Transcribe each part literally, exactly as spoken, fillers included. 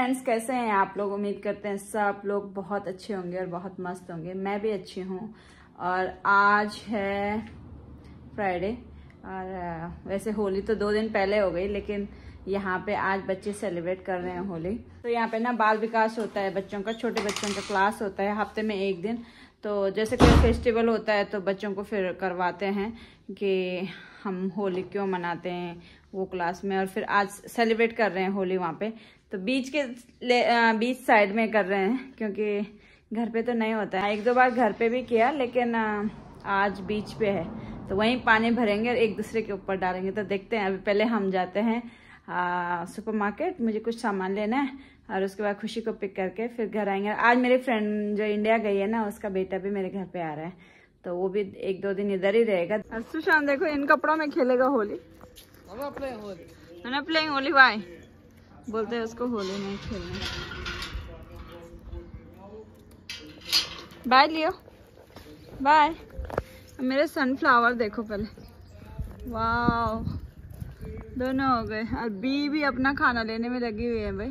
Friends, कैसे हैं आप लोग। उम्मीद करते हैं सब लोग बहुत अच्छे होंगे और बहुत मस्त होंगे। मैं भी अच्छी हूँ। और आज है फ्राइडे और वैसे होली तो दो दिन पहले हो गई, लेकिन यहाँ पे आज बच्चे सेलिब्रेट कर रहे हैं होली। तो यहाँ पे ना बाल विकास होता है बच्चों का, छोटे बच्चों का क्लास होता है हफ्ते में एक दिन। तो जैसे कोई फेस्टिवल होता है तो बच्चों को फिर करवाते हैं कि हम होली क्यों मनाते हैं वो क्लास में, और फिर आज सेलिब्रेट कर रहे हैं होली वहाँ पे। तो बीच के बीच साइड में कर रहे हैं क्योंकि घर पे तो नहीं होता है। एक दो बार घर पे भी किया, लेकिन आज बीच पे है तो वहीं पानी भरेंगे और एक दूसरे के ऊपर डालेंगे। तो देखते हैं, अभी पहले हम जाते हैं सुपरमार्केट, मुझे कुछ सामान लेना है और उसके बाद खुशी को पिक करके फिर घर आएंगे। आज मेरी फ्रेंड जो इंडिया गई है ना, उसका बेटा भी मेरे घर पे आ रहा है तो वो भी एक दो दिन इधर ही रहेगा। सुशांत देखो, इन कपड़ों में खेलेगा होली। होली प्लेइंग होली भाई बोलते हैं उसको, होली नहीं खेलना। Bye Leo, bye. मेरे सनफ्लावर देखो पहले, वाव दोनों हो गए। और बी भी अपना खाना लेने में लगी हुई है भाई।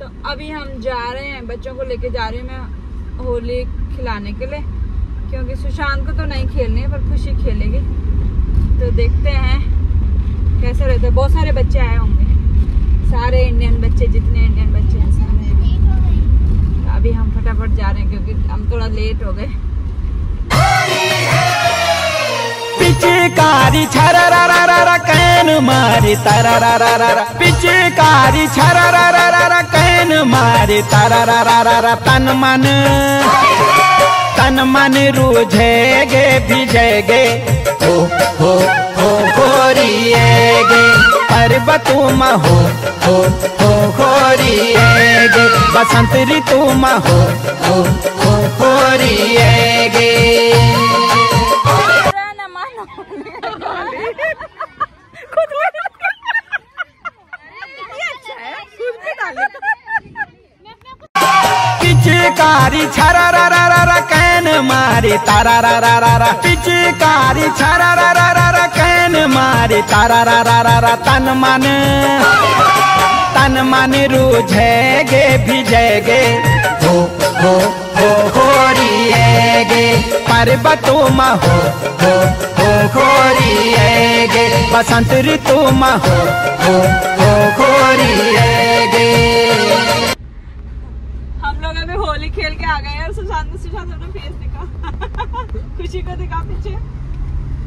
तो अभी हम जा रहे हैं, बच्चों को लेके जा रही हूँ मैं होली खिलाने के लिए, क्योंकि सुशांत को तो नहीं खेलनी है पर खुशी खेलेगी। तो देखते हैं कैसे रहता है। बहुत सारे बच्चे आए होंगे, सारे इंडियन बच्चे, जितने इंडियन बच्चे हैं सारे। तो अभी हम फटाफट जा रहे हैं क्योंकि हम थोड़ा लेट हो गए। पिचकारी छररररर कैन मारी तररररर, पिचकारी छररररर कैन मारी तररररर, तन मन तन मन रूझेगे भिजेगे हो हो हो होरिएगे, पर्वतु में हो हो हो होरिएगे, बसंत ऋतु में हो हो हो होरिएगे। पिचकारी छररररर कैन मारी तररररर, पिचकारी छररररर कैन मारी तररररर, तन मन तन मन रूझेगे भिजेगे हो हो हो होरिएगे, पर्वतों में हो हो हो होरिएगे, बसंत ऋतु में हो हो हो होरिएगे। होली खेल के आ गए और सुशांत सुशांत अपना फेस दिखा खुशी को दिखा पीछे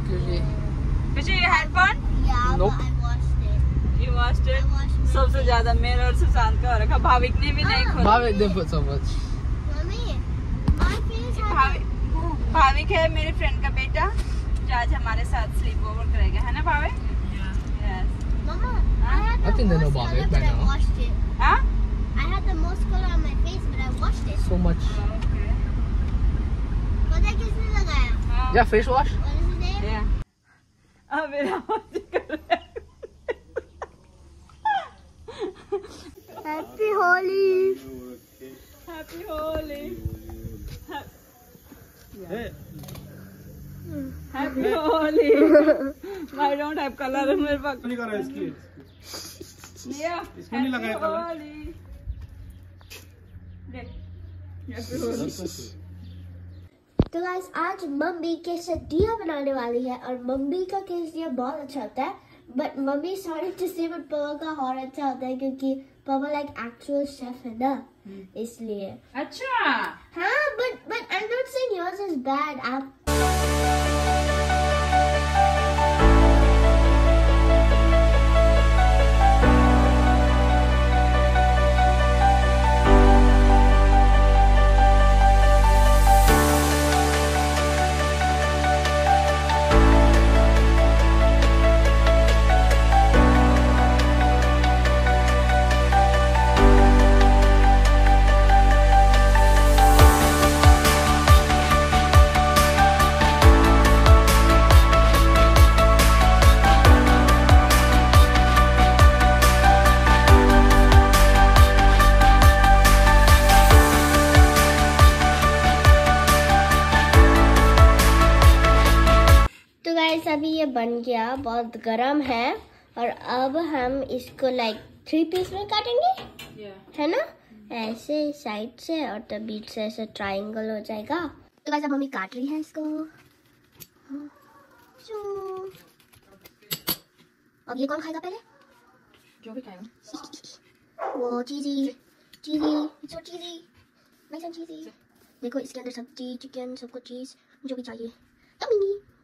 खुशी पीछे ये हेडफोन यू वॉच्ड इट। सबसे ज्यादा मेरा और सुशांत का हो रखा, भाविक ने भी नहीं खोला। भाविक देखो सब भाविक है मेरे फ्रेंड का बेटा जो आज हमारे साथ स्लीप ओवर करेगा, है ना Bhavik? Yes. I had the most color on my face, but I washed it. So much. Oh, okay. What did you use? Oh. Yeah, face wash. What is his name? Yeah. Ah, मेरा होली कर रहा है। Happy Holi. Happy Holi. Yeah. Happy Holi. I don't have color in my pocket. नहीं करा इसकी। लिया। इसको नहीं लगाया कलर। तो गाइस, आज मम्मी कैसे दिया बनाने वाली है और मम्मी का केस दिया बहुत अच्छा होता है, बट मम्मी सॉरी टू से बट पापा का और अच्छा होता है क्योंकि पापा लाइक एक्चुअल शेफ है ना, इसलिए अच्छा। हाँ, but but I am not saying yours is bad. आप बन गया, बहुत गरम है और अब हम इसको लाइक थ्री पीस में काटेंगे है ना, ऐसे साइड से और तो बीच से ऐसे ट्राइंगल हो जाएगा। तो गाइस अब मम्मी काट रही है इसको और ये कौन खाएगा पहले? जो भी खाएगा वो चीज़ी चीज़ी सो चीज़ी मैं चीज़ी देखो इसके अंदर सब्जी चिकन सबको चीज़ जो भी चाहिए। तो मिनी